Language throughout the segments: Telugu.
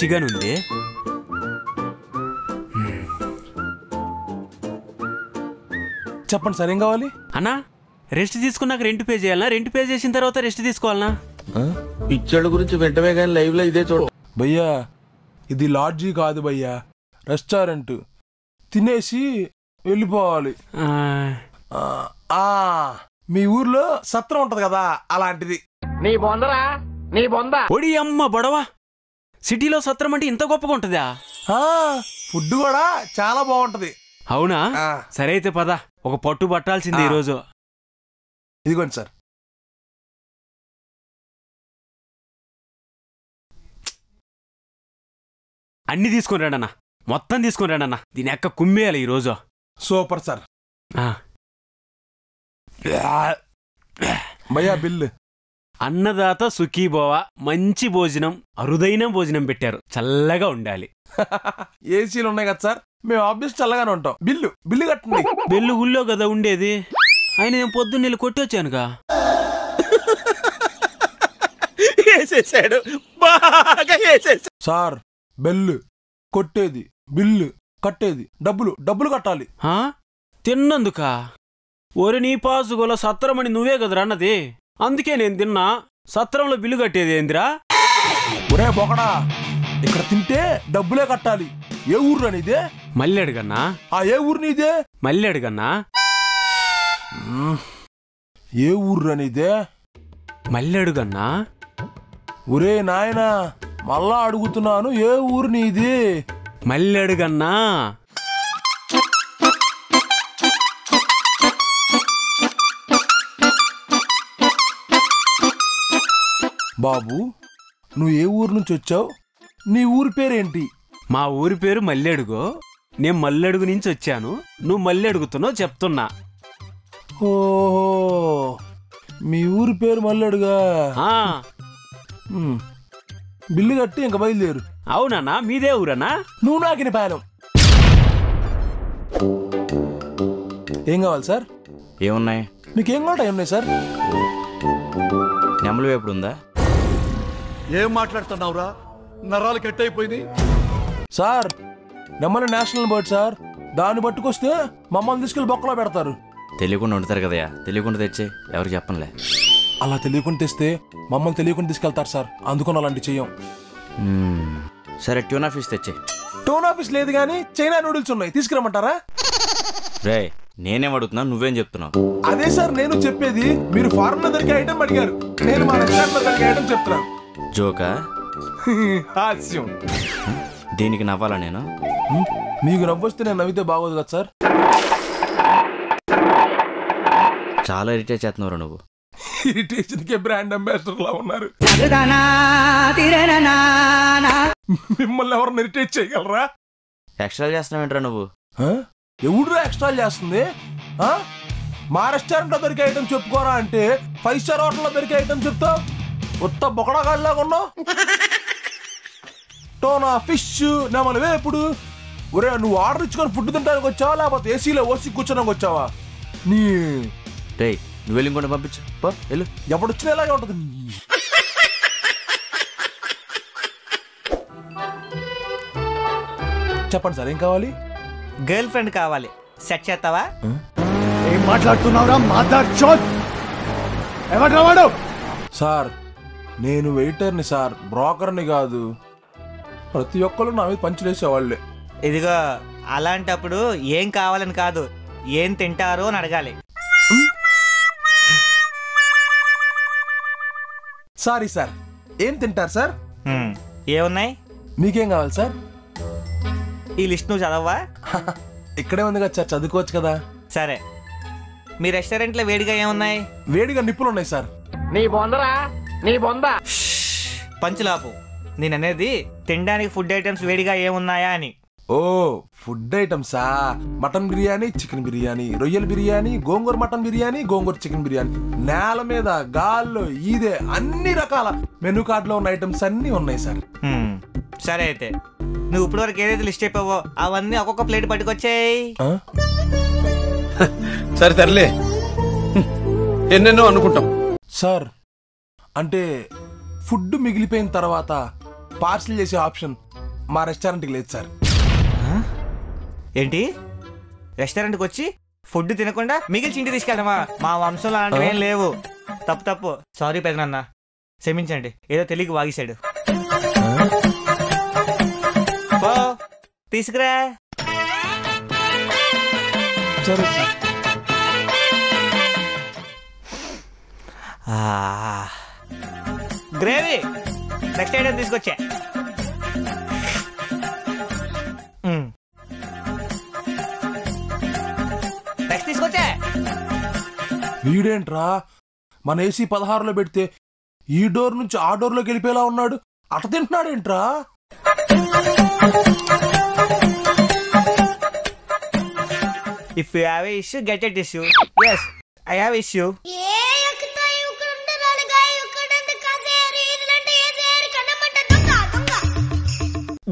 రుచిగా ఉంది. చెప్పండి సార్ ఏం కావాలి? అన్నా రెస్ట్ తీసుకున్నాక రెంట్ పే చేయాలనా, రెంట్ పే చేసిన తర్వాత రెస్ట్ తీసుకోవాలనా? పిచ్చోళ్ళ గురించి వెంటనే కానీ లైవ్లో ఇదే చూడు భయ్యా. ఇది లాడ్జీ కాదు భయ్యా, రెస్టారెంట్. తినేసి వెళ్ళిపోవాలి. మీ ఊర్లో సత్రం ఉంటది కదా అలాంటిది. నీ బొందరా నీ బొంద ఒడి అమ్మ బడవా. సిటీలో సత్రం అంటే ఇంత గొప్పగా ఉంటుందా? ఫుడ్ కూడా చాలా బాగుంటది. అవునా, సరే అయితే పద. ఒక పట్టు పట్టాల్సింది ఈరోజు. ఇదిగోండి సార్. అన్ని తీసుకుని రండి అన్న, మొత్తం తీసుకుని రండి అన్న. దీని యొక్క కుమ్మేయాలి ఈరోజు. Super sir. భయ్యా బిల్లు. అన్నదాత సుఖీభవ. మంచి భోజనం, అరుదైన భోజనం పెట్టారు. చల్లగా ఉండాలి. ఏసీలు ఉన్నాయి కదా సార్, మేము ఆఫీస్ చల్లగానే ఉంటాం. బిల్లు బిల్లు కట్టండి. బిల్లు ఊళ్ళో కదా ఉండేది. ఆయన నేను పొద్దున్న నీళ్ళు కొట్టి వచ్చానుగా. సార్ బెల్లు కొట్టేది, బిల్లు కట్టేది, డబ్బులు డబ్బులు కట్టాలి. తిన్నందుకా? ఒరి నీ పాసుగోల సత్రమని నువ్వే కదరా అన్నది. అందుకే నేను తిన్నా. సత్రంలో బిల్లు కట్టేది ఏందిరా? ఒరే బొకడా, ఇక్కడ తింటే డబ్బులే కట్టాలి. ఏ ఊరు నీదే? మళ్ళీ అడిగన్నా. ఏ ఊరు నీదే? మళ్ళీ అడిగన్నా. ఏ ఊర్రా నీదే? మళ్ళీ అడుగన్నా. ఒరే నాయనా మళ్ళా అడుగుతున్నాను, ఏ ఊరు నీది? మళ్ళీ అడుగన్నా. బాబు నువ్వు ఏ ఊరు నుంచి వచ్చావు? నీ ఊరి పేరేంటి? మా ఊరి పేరు మల్లెడుగు. నేను మల్లెడుగు నుంచి వచ్చాను. నువ్వు మళ్ళీ అడుగుతున్నావు చెప్తున్నా. ఓహో, మీ ఊరి పేరు మల్లెడుగా. బిల్లు కట్టి ఇంకా బయలుదేరు. అవునా, మీదే ఊరన్నా? నువ్వు నాకిన పాలం. ఏం కావాలి సార్? ఏమున్నాయి మీకేం కావాలి? ఏమున్నాయి సార్? నెమలి వేపుడు ఉందా? ఏం మాట్లాడుతున్నావురా, నరాలు కట్ అయిపోయింది. సార్ నెమలి నేషనల్ బర్డ్ సార్, దాన్ని పట్టుకొస్తే మమ్మల్ని తీసుకెళ్ళి బొక్కలో పెడతారు. తెలియకుండా ఉంటారు కదయా, తెలియకుండా తెచ్చే, ఎవరికి చెప్పనులే. అలా తెలియకుండా తెస్తే మమ్మల్ని తెలియకుండా తీసుకెళ్తారు సార్, అందుకని అలాంటి చెయ్యం. సరే ట్యూనా ఫిష్ తెచ్చే. ట్యూనా ఫిష్ లేదు కానీ చైనా నూడిల్స్ ఉన్నాయి, తీసుకురమ్మంటారా? రే నేనేం అడుగుతున్నా, నువ్వేం చెప్తున్నావు? అదే సార్ నేను చెప్పేది. మీరు ఫారెన్ లో దొరికే ఐటమ్ అడిగారు, నేను మా రెస్టారెంట్ లో దొరికే ఐటమ్ చెప్తున్నాను. జోకా? హాస్యం. దీనికి నవ్వాలా నేను? మీకు నవ్వొస్తే నేను నవ్వితే బాగోదు కదా సార్. చాలా ఇరిటేట్ చేస్తున్నావు నువ్వు. ఇరిటేషన్కే బ్రాండ్ అంబాసిడర్ లా ఉన్నారు. మిమ్మల్ని ఎవరిని ఇరిటేట్ చేయగలరా? ఎక్స్ట్రా చేస్తున్నావు ఏంట్రా నువ్వు? ఎవడురా ఎక్స్ట్రా చేస్తుంది? మా రెస్టారెంట్ లో దొరికే ఐటమ్ చెప్పుకోరా అంటే 5 స్టార్ హోటల్లో దొరికే ఐటమ్ చెప్తావు. కొత్త బొకడాగాడిలాగా ఉన్నావు. టోనా ఫిష్, నెమలి వేపుడు. ఒరే నువ్వు ఆర్డర్ ఇచ్చుకొని ఫుడ్ తినడానికి వచ్చావా లేకపోతే ఏసీలో ఓసి కూర్చోడానికి వచ్చావా? నీ రే నువ్వు వెళ్ళి ఇంకోటి పంపించు. వెళ్ళు, ఎప్పుడు వచ్చినా ఇలాగే ఉంటుంది. చెప్పండి సార్ ఏం కావాలి? గర్ల్ ఫ్రెండ్ కావాలి, సెట్ చేస్తావా? ఏం మాట్లాడుతున్నావురా మాట్లాడు. ఎవడు సార్? నేను వెయిటర్ని సార్, బ్రోకర్ని కాదు. ప్రతి ఒక్కరు నా మీద పంచులేసేవాళ్ళే. ఇదిగో అలాంటప్పుడు ఏం కావాలని కాదు, ఏం తింటారు అని అడగాలి. సారీ సార్, ఏం తింటారు సార్? ఏమున్నాయి? మీకేం కావాలి సార్? ఈ లిస్ట్ నువ్వు చదవవా? ఇక్కడే ఉంది కదా సార్, చదువుకోవచ్చు కదా. సరే, మీ రెస్టారెంట్ లో వేడిగా ఏమున్నాయి? వేడిగా నిప్పులు ఉన్నాయి సార్. నీ బొందరా నీ బొంద. పంచులాపు, నేను అనేది తినడానికి ఫుడ్ ఐటమ్స్ వేడిగా ఏమున్నాయా అని. ఓ ఫుడ్ ఐటమ్సా? మటన్ బిర్యానీ, చికెన్ బిర్యానీ, రొయ్యల బిర్యానీ, గోంగూర మటన్ బిర్యానీ, గోంగూర చికెన్ బిర్యానీ. నేల మీద గాల్లో ఇదే అన్ని రకాల మెనూ కార్డులో ఉన్న ఐటమ్స్ అన్ని ఉన్నాయి సార్. సరే అయితే నువ్వు ఇప్పుడు వరకు ఏదైతే లిస్ట్ అయిపోవో అవన్నీ ఒక్కొక్క ప్లేట్ పట్టుకొచ్చాయి. సరే సర్లే, ఎన్నెన్నో అనుకుంటాం సార్. అంటే ఫుడ్ మిగిలిపోయిన తర్వాత పార్సిల్ చేసే ఆప్షన్ మా రెస్టారెంట్ కి లేదు సార్. ఏంటి రెస్టారెంట్ కి వచ్చి ఫుడ్ తినకుండా మిగిల్చి ఇంటికి తీసుకెళ్ళడమా? మా వంశంలో అలాంటివి ఏం లేవు. తప్పు తప్పు సారీ పెద్దనాన్న క్షమించండి, ఏదో తెలియక వాగేశాడు. తీసుకురా సరే సార్. గ్రేవీ నెక్స్ట్ ఐటమ్ తీసుకొచ్చా. నెక్స్ట్ తీసుకొచ్చా. వీడేంట్రా మన ఏసీ 16లో పెడితే ఈ డోర్ నుంచి ఆ డోర్లోకి వెళ్ళిపోయేలా ఉన్నాడు, అట తింటున్నాడేంట్రా? If you have an issue, get a tissue. Yes, I have an issue.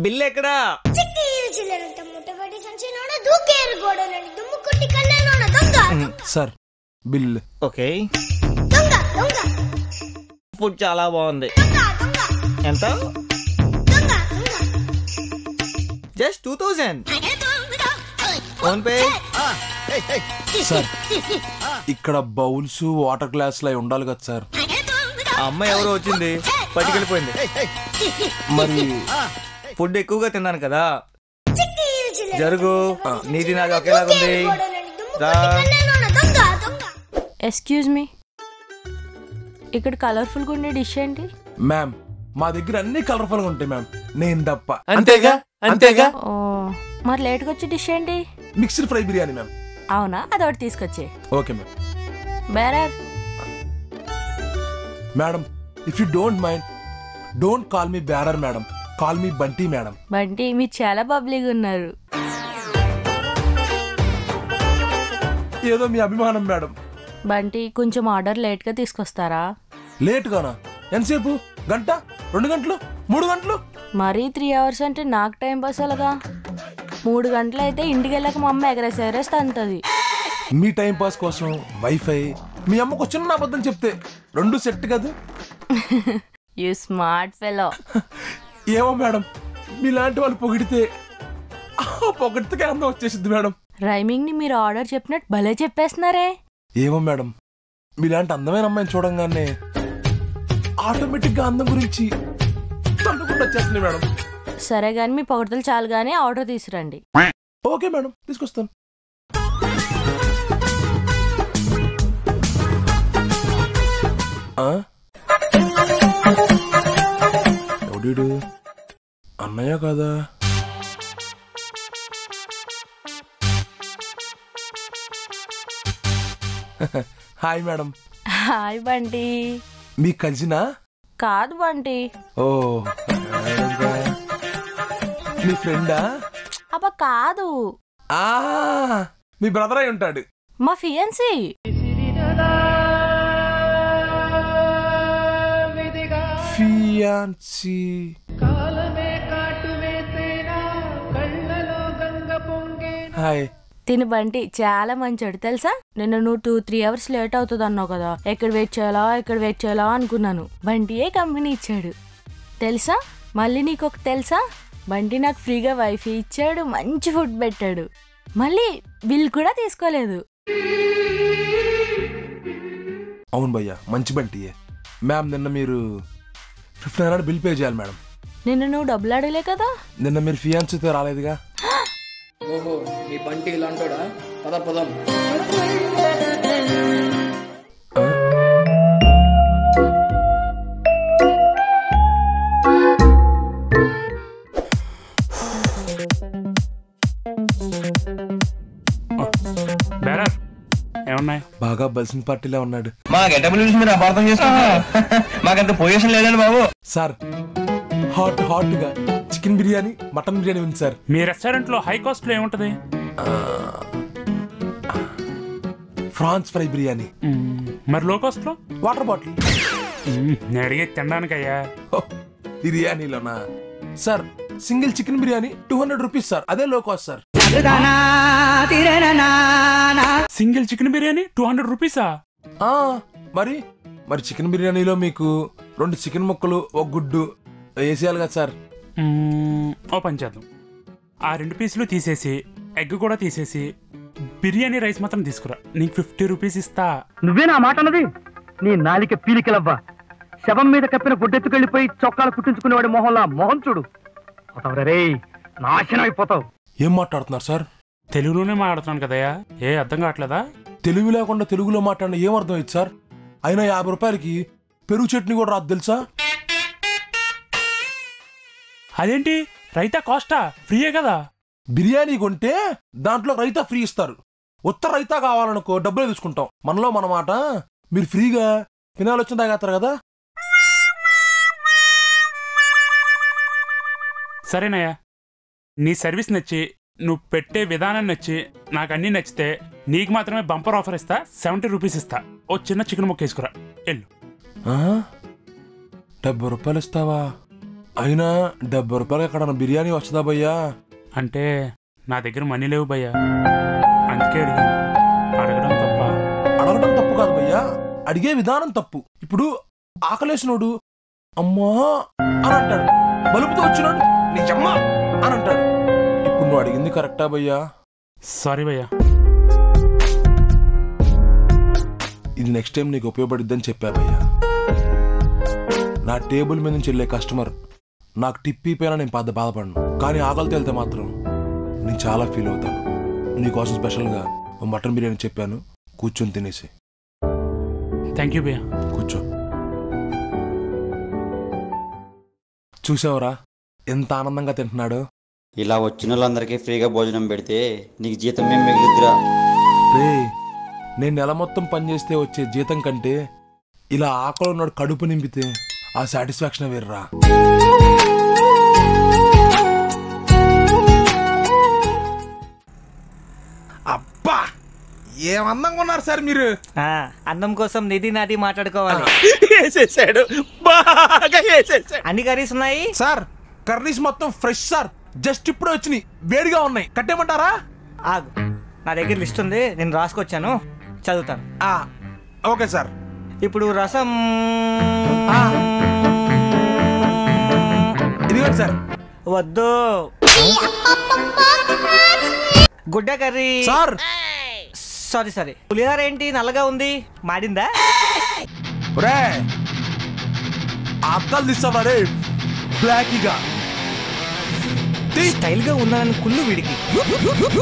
Bill ఎక్కడా? Sir bill okay. ఫుడ్ చాలా బాగుంది. ఎంత? జస్ట్ 2000. PhonePe sir. ఇక్కడ బౌల్స్ వాటర్ గ్లాస్ లు ఉండాలి కదా సార్. అమ్మ ఎవరో వచ్చింది పట్టుకెళ్ళిపోయింది. మరి ఫుడ్ ఎక్కువగా తిన్నాను కదా జరుగు, నీది నాది ఒకేలాగా ఉంది. ఎక్స్క్యూజ్ మీ, ఇక్కడ కలర్ఫుల్ గా ఉండే డిష్ ఏంటి? మ్యామ్ మా దగ్గర అన్ని కలర్ఫుల్ గా ఉంటాయి మ్యామ్, నేను తప్ప. అంతేగా అంతేగా. మరి లేట్ గా వచ్చే డిష్ ఏంటి? Mixed fry biryani ma'am. అవునా, అదొకటి తీసుకొచ్చే. Okay ma'am. Bearer madam, if you don't mind don't call me bearer madam, call me Bunty madam. Bunty మీరు చాలా బబ్లీగా ఉన్నారు. ఏదో మీ అభిమానం మేడం. బంటి కొంచెం ఆర్డర్ లేట్ గా తీసుకొస్తారా? లేట్ గానా? ఎంతసేపు? గంట, 2 గంటలు, 3 గంటలు? మరీ 3 hours అంటే నాకు టైం పాస్ అలాగా. 3 గంటలు అయితే ఇంటికి వెళ్ళక మా అమ్మ ఎగరేసేరేస్తా అంటది. మీ టైం పాస్ కోసం వైఫై, మీ అమ్మకు చిన్న అబద్ధం చెప్తే రెండు సెట్ కదా. You smart fellow. ఏమో మేడం, మీలాంటి వాళ్ళు పొగిడితే పొగిడితే అందం వచ్చేసింది మేడం. రైమింగ్ ని మీరు ఆర్డర్ చెప్పినట్టు భలే చెప్పేస్తున్నారే. ఏమో మేడం, మీలాంటి అందమైన అమ్మాయిని చూడంగానే ఆటోమేటిక్ గా అందం గురించి తప్పకుండా వచ్చేస్తుంది మేడం. సరే గాని మీ పొగడతలు చాలుగానే ఆర్డర్ తీసుకురండి. ఓకే మేడం తీసుకొస్తాను. ఎవడీడు? అన్నయ్య కాదా? Hi madam. హాయ్ బంటి. మీ కజినా? కాదు బంటి. ఓ మీ ఫ్రెండా? అబ్బ కాదు. ఆ మీ బ్రదర్ అయి ఉంటాడు. మా ఫియాన్సీ. ఫియాన్సీ. హాయ్. తిను బంటి చాలా మంచోడు తెలుసా. నిన్న నువ్వు 2-3 hours లేట్ అవుతుంది అన్నావు కదా, ఎక్కడ వెయిట్ చేయాలా అనుకున్నాను. బంటియే కంపెనీ ఇచ్చాడు తెలుసా. మళ్ళీ నీకొక తెలుసా, బంటి నాకు ఫ్రీగా వైఫై ఇచ్చాడు, మంచి ఫుడ్ పెట్టాడు, మళ్ళీ బిల్ కూడా తీసుకోలేదు. అవును భయ్యా, మంచి బంటియే. మ్యామ్ నిన్న మీరు 1500 బిల్ పే చేయాలి మేడం. నిన్న నువ్వు డబ్బులు అడగలే కదా. నిన్న మీరు ఫియాన్సీతో రాలేదుగా. ఓహో మీ బంటి ఇలాంటోడా. పద పదం. బాగా బల్సిన పార్టీలో ఉన్నాడు. సార్ హాట్ హాట్ గా చికెన్ బిర్యానీ మటన్ బిర్యానీ ఉంది సార్. మీ రెస్టారెంట్ లో హై కాస్ట్ లో ఏముంటది? Prawns fry biryani. మరి లో కాస్ట్ లో? Water bottle. నేను అడిగేది తినడానికయ్యా, బిర్యానీలోనా? Sir single chicken biryani 200 rupees sir, అదే low cost sir. Single chicken biryani 200 రూపీసా? మరి చికెన్ బిర్యానీలో మీకు 2 చికెన్ ముక్కలు, 1 గుడ్డు వేసేయాలి కదా సార్. ఓ పని చేద్దాం, ఆ రెండు పీసులు తీసేసి ఎగ్ కూడా తీసేసి బిర్యానీ రైస్ మాత్రం తీసుకురా, నీకు 50 రూపీస్ ఇస్తా. నువ్వే నా మాట అన్నది? నీ నాలిక పీలికలవ్వా, శవం మీద కప్పిన గుడ్డెత్తుకెళ్ళిపోయి చొక్కాలు కుట్టించుకునేవాడి మొహంలా మొహం చూడు. రే నాశనం అయిపోతావు. ఏం మాట్లాడుతున్నారు సార్? తెలుగులోనే మాట్లాడుతున్నాను కదయ్యా, ఏ అర్థం కావట్లేదా? తెలుగు లేకుండా తెలుగులో మాట్లాడిన ఏం అర్థం అయింది సార్? అయినా 50 రూపాయలకి పెరుగు చట్నీ కూడా రాదు తెలుసా? అదేంటి రైతా కాస్టా? ఫ్రీయే కదా. బిర్యానీ కొంటే దాంట్లో రైతా ఫ్రీ ఇస్తారు, ఉత్తర రైతా కావాలనుకో డబ్బులే తీసుకుంటాం. మనలో మన మాట, మీరు ఫ్రీగా తినాలి వచ్చిన తాగేస్తారు కదా. సరేనయ్యా, నీ సర్వీస్ నచ్చి నువ్వు పెట్టే విధానం నచ్చి నాకు అన్నీ నచ్చితే నీకు మాత్రమే బంపర్ ఆఫర్ ఇస్తా, 70 రూపీస్ ఇస్తా. ఓ చిన్న చికెన్ ముక్క వేసుకురా వెళ్ళు. 70 రూపాయలు ఇస్తావా? అయినా 70 రూపాయలు ఎక్కడ బిర్యానీ వస్తుందా భయ్యా? అంటే నా దగ్గర మనీ లేవు భయ్యా, అందుకే అడిగాను. అడగడం తప్ప? అడగడం తప్పు కాదు భయ్యా, అడిగే విధానం తప్పు. ఇప్పుడు ఆకలేసినోడు అమ్మా అని అంటాడు, బలుపుతో వచ్చినాడు నిజమ్మా అని అంటాడు. ఇప్పుడు నువ్వు అడిగింది కరెక్టా భయ్యా? సారీ భయ్యా, ఇది నెక్స్ట్ టైం నీకు ఉపయోగపడిద్దని చెప్పా భయ్యా. నా టేబుల్ మీద నుంచి వెళ్ళే కస్టమర్ నాకు టిప్పీ పైన నేను పెద్ద బాధపడను, కానీ ఆకలితో వెళ్తే మాత్రం నేను చాలా ఫీల్ అవుతాను. నీకోసం స్పెషల్గా మటన్ బిర్యానీ చెప్పాను, కూర్చొని తినేసి. థ్యాంక్ యూ భయ్యా. కూర్చో. చూసావురా ఎంత ఆనందంగా తింటున్నాడు. ఇలా వచ్చిన వాళ్ళందరికీ ఫ్రీగా భోజనం పెడితే నీకు జీతం ఏం మిగులుద్దిరా? నేను నెల మొత్తం పనిచేస్తే వచ్చే జీతం కంటే ఇలా ఆకలి ఉన్నాడు కడుపు నింపితే ఆ సాటిస్ఫాక్షన్ వేర్రా. అబ్బా ఏం అందంగా ఉన్నారు సార్ మీరు. అందం కోసం నిధి నాది మాట్లాడుకోవాలి. అన్ని కర్రీస్ ఉన్నాయి సార్, కర్రీస్ మొత్తం ఫ్రెష్ సార్, జస్ట్ ఇప్పుడు వచ్చినాయి, వేడిగా ఉన్నాయి. కట్టేమంటారా? ఆగు, నా దగ్గర లిస్ట్ ఉంది, నేను రాసుకొచ్చాను, చదువుతాను. Okay sir. ఇప్పుడు రసం ఇదిగోండి సార్. వద్దు. గుడ్డ కర్రీ సార్. Sorry sorry. పులిహోర ఏంటి నల్లగా ఉంది, మాడిందా? అక్కలు తీస్తావా రే బ్లాకీగా? స్టైల్గా ఉన్నానని కుళ్ళు వీడికి.